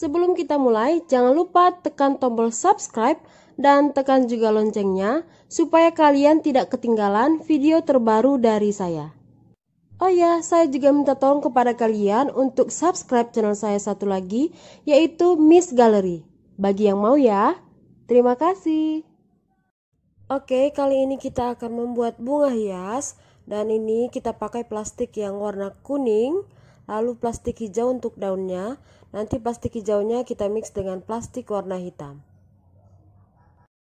Sebelum kita mulai, jangan lupa tekan tombol subscribe dan tekan juga loncengnya supaya kalian tidak ketinggalan video terbaru dari saya. Oh ya, saya juga minta tolong kepada kalian untuk subscribe channel saya satu lagi, yaitu Miss Gallery. Bagi yang mau ya, terima kasih. Oke, kali ini kita akan membuat bunga hias. Dan ini kita pakai plastik yang warna kuning, lalu plastik hijau untuk daunnya. Nanti plastik hijaunya kita mix dengan plastik warna hitam.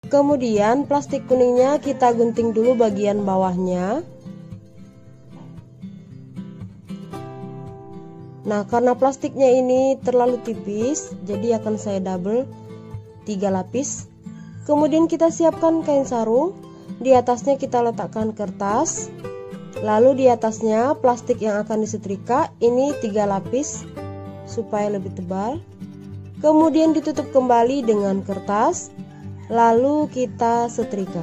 Kemudian plastik kuningnya kita gunting dulu bagian bawahnya. Nah, karena plastiknya ini terlalu tipis, jadi akan saya double 3 lapis. Kemudian kita siapkan kain sarung, di atasnya kita letakkan kertas. Lalu di atasnya plastik yang akan disetrika, ini 3 lapis supaya lebih tebal. Kemudian ditutup kembali dengan kertas, lalu kita setrika.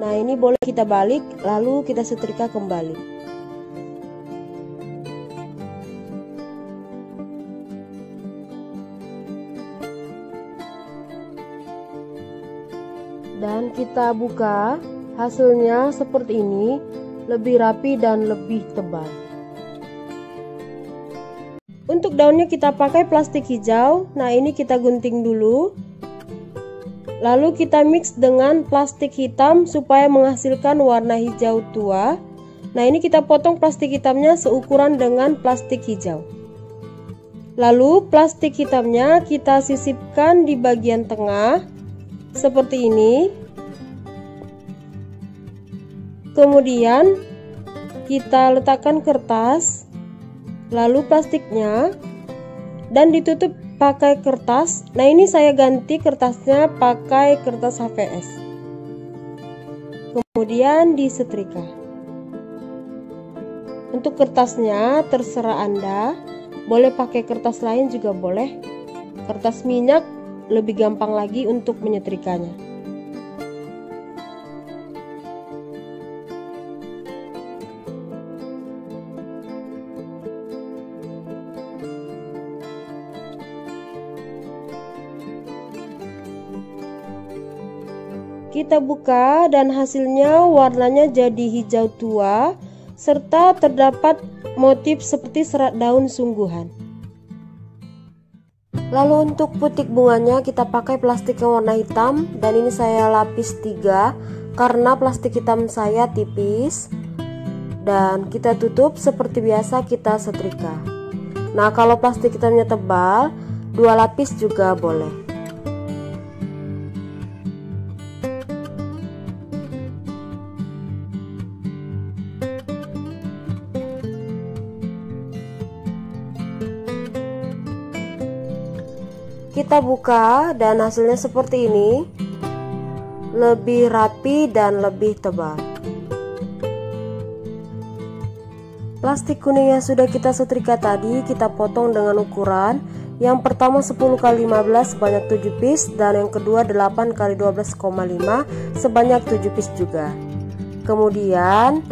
Nah, ini boleh kita balik, lalu kita setrika kembali. Dan kita buka, hasilnya seperti ini, lebih rapi dan lebih tebal. Untuk daunnya kita pakai plastik hijau, nah ini kita gunting dulu. Lalu kita mix dengan plastik hitam supaya menghasilkan warna hijau tua. Nah, ini kita potong plastik hitamnya seukuran dengan plastik hijau. Lalu plastik hitamnya kita sisipkan di bagian tengah seperti ini. Kemudian kita letakkan kertas, lalu plastiknya, dan ditutup pakai kertas. Nah, ini saya ganti kertasnya pakai kertas HVS. Kemudian disetrika. Untuk kertasnya terserah Anda, boleh pakai kertas lain juga boleh. Kertas minyak lebih gampang lagi untuk menyetrikanya. Kita buka dan hasilnya warnanya jadi hijau tua serta terdapat motif seperti serat daun sungguhan. Lalu untuk putik bunganya kita pakai plastik yang warna hitam, dan ini saya lapis 3 karena plastik hitam saya tipis. Dan kita tutup seperti biasa, kita setrika. Nah, kalau plastik hitamnya tebal, 2 lapis juga boleh. Kita buka dan hasilnya seperti ini, lebih rapi dan lebih tebal. Plastik kuning yang sudah kita setrika tadi kita potong dengan ukuran yang pertama 10×15 sebanyak 7 piece, dan yang kedua 8×12,5 sebanyak 7 piece juga. Kemudian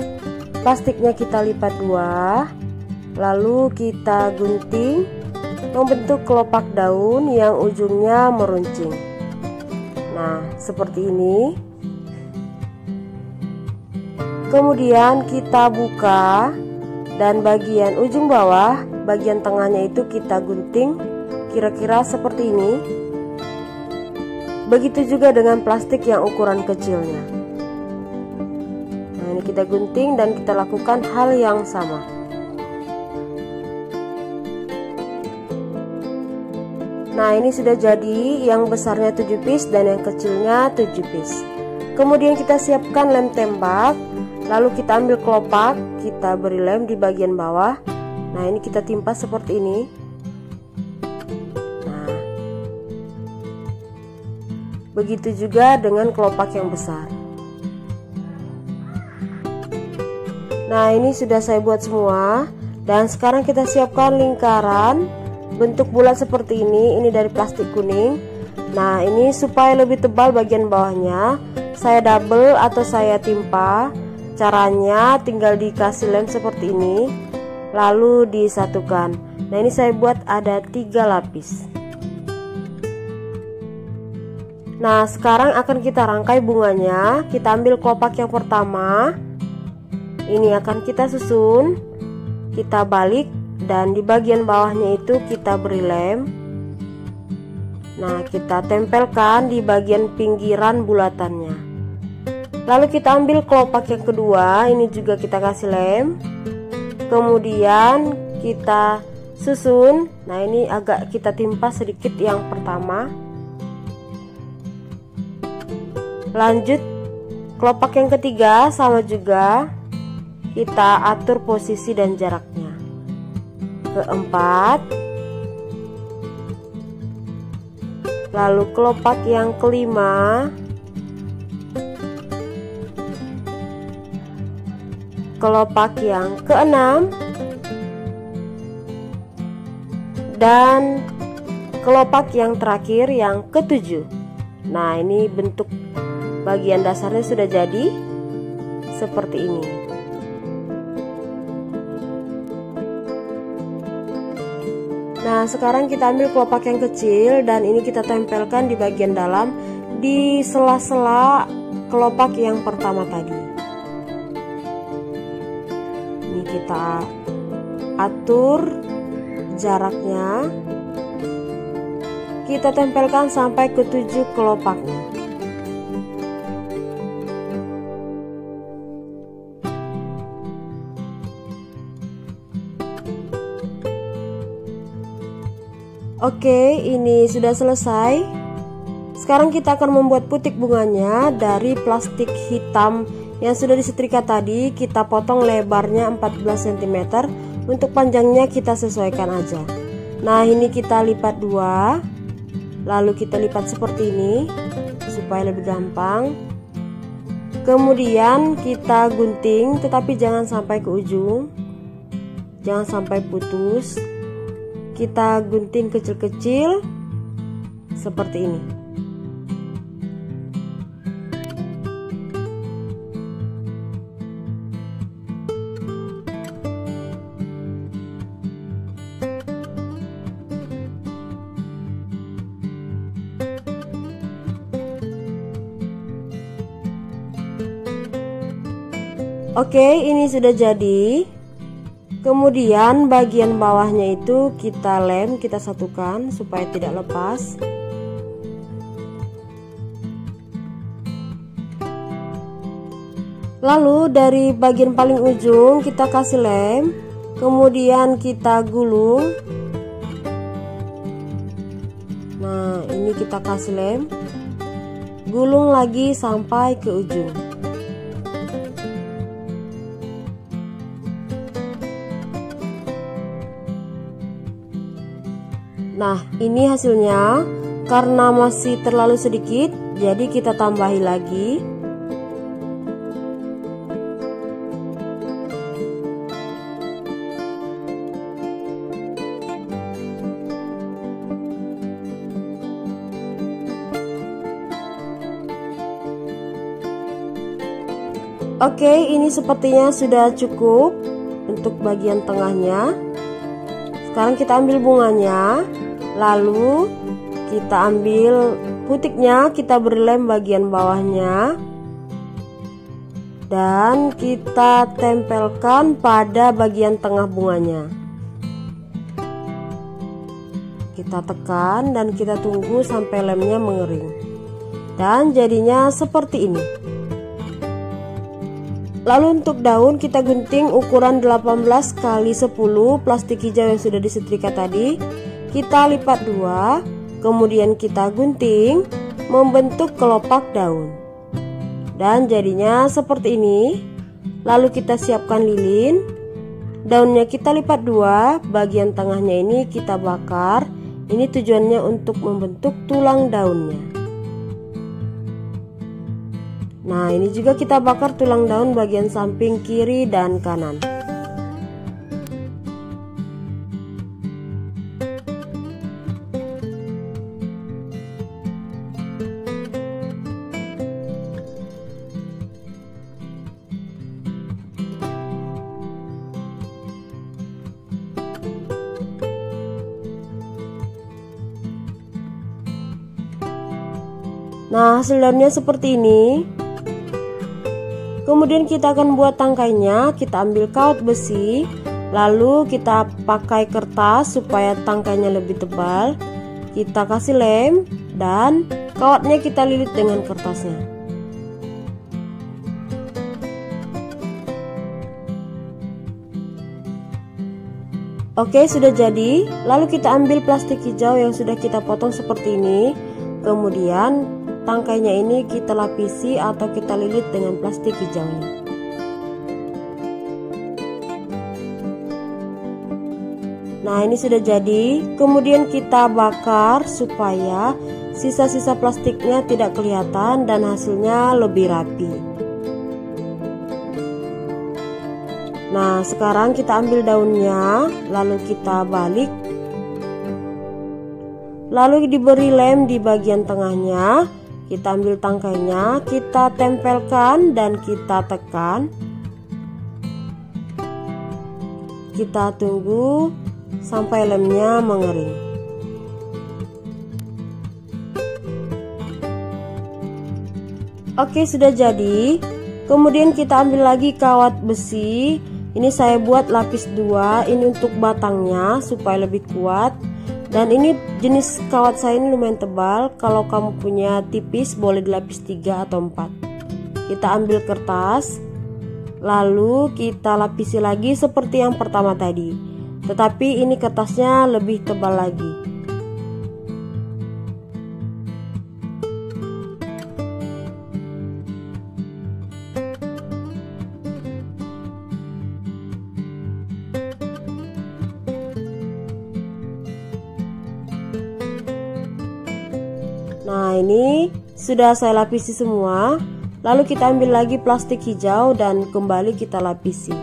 plastiknya kita lipat dua, lalu kita gunting membentuk kelopak daun yang ujungnya meruncing. Nah, seperti ini. Kemudian kita buka, dan bagian ujung bawah, bagian tengahnya itu kita gunting kira-kira seperti ini. Begitu juga dengan plastik yang ukuran kecilnya. Nah, ini kita gunting dan kita lakukan hal yang sama. Nah, ini sudah jadi, yang besarnya 7 piece dan yang kecilnya 7 piece. Kemudian kita siapkan lem tembak, lalu kita ambil kelopak, kita beri lem di bagian bawah. Nah, ini kita timpa seperti ini. Nah, begitu juga dengan kelopak yang besar. Nah, ini sudah saya buat semua, dan sekarang kita siapkan lingkaran bentuk bulat seperti ini dari plastik kuning. Nah, ini supaya lebih tebal bagian bawahnya, saya double atau saya timpa. Caranya tinggal dikasih lem seperti ini, lalu disatukan. Nah, ini saya buat ada 3 lapis. Nah, sekarang akan kita rangkai bunganya. Kita ambil kelopak yang pertama. Ini akan kita susun, kita balik, dan di bagian bawahnya itu kita beri lem. Nah, kita tempelkan di bagian pinggiran bulatannya. Lalu kita ambil kelopak yang kedua, ini juga kita kasih lem. Kemudian kita susun. Nah, ini agak kita timpa sedikit yang pertama. Lanjut kelopak yang ketiga, sama juga kita atur posisi dan jaraknya. Keempat, lalu kelopak yang kelima, kelopak yang keenam, dan kelopak yang terakhir yang ketujuh. Nah, ini bentuk bagian dasarnya sudah jadi seperti ini. Nah, sekarang kita ambil kelopak yang kecil dan ini kita tempelkan di bagian dalam di sela-sela kelopak yang pertama tadi. Ini kita atur jaraknya. Kita tempelkan sampai ke 7 kelopaknya. Oke, ini sudah selesai. Sekarang kita akan membuat putik bunganya dari plastik hitam yang sudah disetrika tadi. Kita potong lebarnya 14 cm, untuk panjangnya kita sesuaikan aja. Nah, ini kita lipat 2, lalu kita lipat seperti ini supaya lebih gampang. Kemudian kita gunting, tetapi jangan sampai ke ujung, jangan sampai putus. Kita gunting kecil-kecil seperti ini. Oke, ini sudah jadi. Kemudian bagian bawahnya itu kita lem, kita satukan supaya tidak lepas. Lalu dari bagian paling ujung kita kasih lem, kemudian kita gulung. Nah, ini kita kasih lem, gulung lagi sampai ke ujung. Nah, ini hasilnya. Karena masih terlalu sedikit, jadi kita tambahi lagi. Oke, ini sepertinya sudah cukup untuk bagian tengahnya. Sekarang kita ambil bunganya, lalu kita ambil putiknya, kita berlem bagian bawahnya, dan kita tempelkan pada bagian tengah bunganya. Kita tekan dan kita tunggu sampai lemnya mengering, dan jadinya seperti ini. Lalu untuk daun kita gunting ukuran 18 x 10 plastik hijau yang sudah disetrika tadi. Kita lipat 2, kemudian kita gunting membentuk kelopak daun. Dan jadinya seperti ini. Lalu kita siapkan lilin. Daunnya kita lipat 2, bagian tengahnya ini kita bakar. Ini tujuannya untuk membentuk tulang daunnya. Nah, ini juga kita bakar tulang daun bagian samping kiri dan kanan. Nah, hasil daunnya seperti ini. Kemudian kita akan buat tangkainya. Kita ambil kaut besi, lalu kita pakai kertas supaya tangkainya lebih tebal. Kita kasih lem dan kautnya kita lilit dengan kertasnya. Oke, sudah jadi. Lalu kita ambil plastik hijau yang sudah kita potong seperti ini. Kemudian tangkainya ini kita lapisi atau kita lilit dengan plastik hijaunya. Nah, ini sudah jadi. Kemudian kita bakar supaya sisa-sisa plastiknya tidak kelihatan dan hasilnya lebih rapi. Nah, sekarang kita ambil daunnya, lalu kita balik. Lalu diberi lem di bagian tengahnya. Kita ambil tangkainya, kita tempelkan dan kita tekan. Kita tunggu sampai lemnya mengering. Oke, sudah jadi. Kemudian kita ambil lagi kawat besi. Ini saya buat lapis 2, ini untuk batangnya supaya lebih kuat. Dan ini jenis kawat saya ini lumayan tebal. Kalau kamu punya tipis boleh dilapis 3 atau 4. Kita ambil kertas, lalu kita lapisi lagi seperti yang pertama tadi. Tetapi ini kertasnya lebih tebal lagi. Nah, ini sudah saya lapisi semua. Lalu kita ambil lagi plastik hijau dan kembali kita lapisi.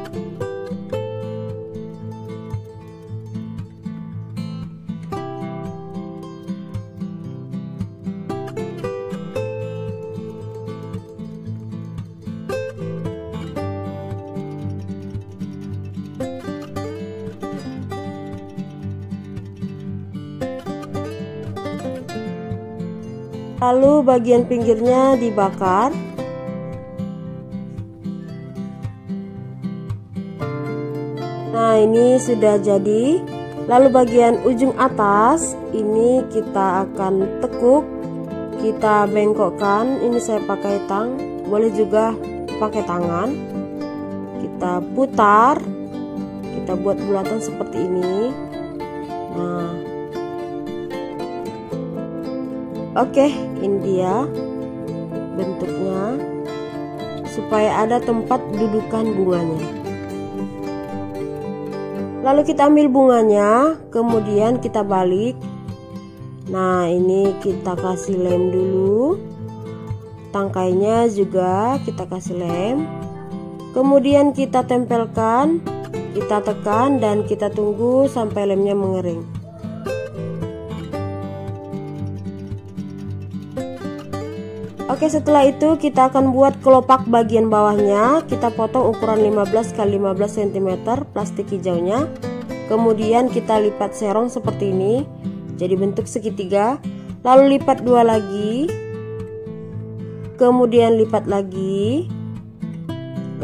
Lalu bagian pinggirnya dibakar. Nah, ini sudah jadi. Lalu bagian ujung atas ini kita akan tekuk, kita bengkokkan. Ini saya pakai tang, boleh juga pakai tangan. Kita putar, kita buat bulatan seperti ini. Nah, oke, ini dia bentuknya supaya ada tempat dudukan bunganya. Lalu kita ambil bunganya, kemudian kita balik. Nah, ini kita kasih lem dulu. Tangkainya juga kita kasih lem. Kemudian kita tempelkan, kita tekan dan kita tunggu sampai lemnya mengering. Oke, setelah itu kita akan buat kelopak bagian bawahnya. Kita potong ukuran 15×15 cm plastik hijaunya. Kemudian kita lipat serong seperti ini, jadi bentuk segitiga. Lalu lipat 2 lagi. Kemudian lipat lagi.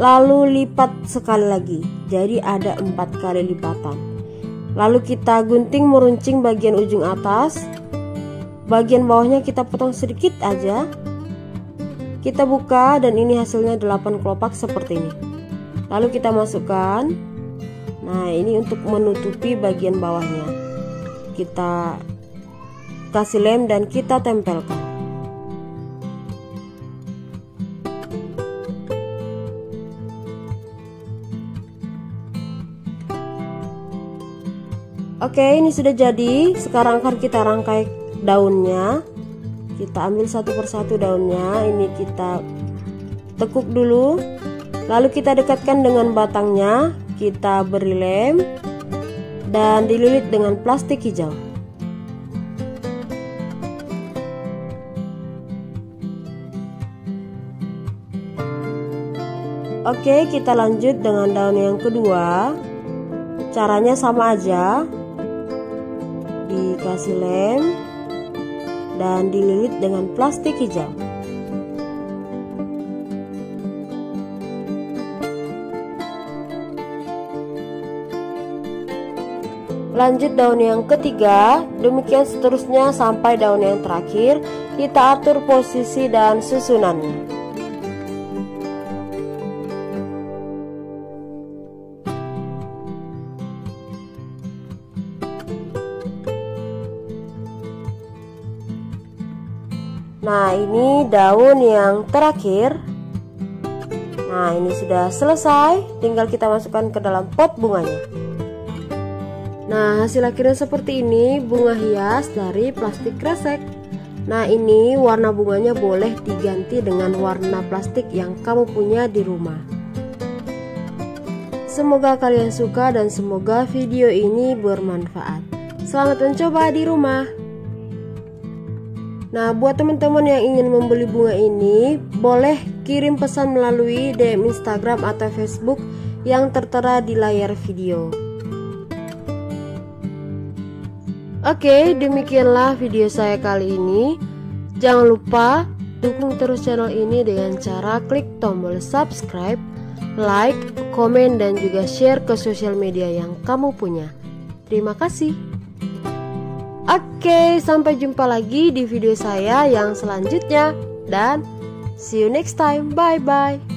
Lalu lipat sekali lagi, jadi ada 4 kali lipatan. Lalu kita gunting meruncing bagian ujung atas. Bagian bawahnya kita potong sedikit aja. Kita buka dan ini hasilnya 8 kelopak seperti ini. Lalu kita masukkan. Nah, ini untuk menutupi bagian bawahnya. Kita kasih lem dan kita tempelkan. Oke, ini sudah jadi. Sekarang akan kita rangkai daunnya. Kita ambil satu persatu daunnya, ini kita tekuk dulu. Lalu kita dekatkan dengan batangnya, kita beri lem dan dililit dengan plastik hijau. Oke, kita lanjut dengan daun yang kedua. Caranya sama aja. Dikasih lem dan dililit dengan plastik hijau. Lanjut daun yang ketiga, demikian seterusnya sampai daun yang terakhir. Kita atur posisi dan susunannya. Nah, ini daun yang terakhir. Nah, ini sudah selesai, tinggal kita masukkan ke dalam pot bunganya. Nah, hasil akhirnya seperti ini, bunga hias dari plastik kresek. Nah, ini warna bunganya boleh diganti dengan warna plastik yang kamu punya di rumah. Semoga kalian suka dan semoga video ini bermanfaat. Selamat mencoba di rumah. Nah, buat teman-teman yang ingin membeli bunga ini, boleh kirim pesan melalui DM Instagram atau Facebook yang tertera di layar video. Oke, demikianlah video saya kali ini. Jangan lupa dukung terus channel ini dengan cara klik tombol subscribe, like, komen, dan juga share ke sosial media yang kamu punya. Terima kasih. Oke, sampai jumpa lagi di video saya yang selanjutnya. Dan see you next time, bye-bye.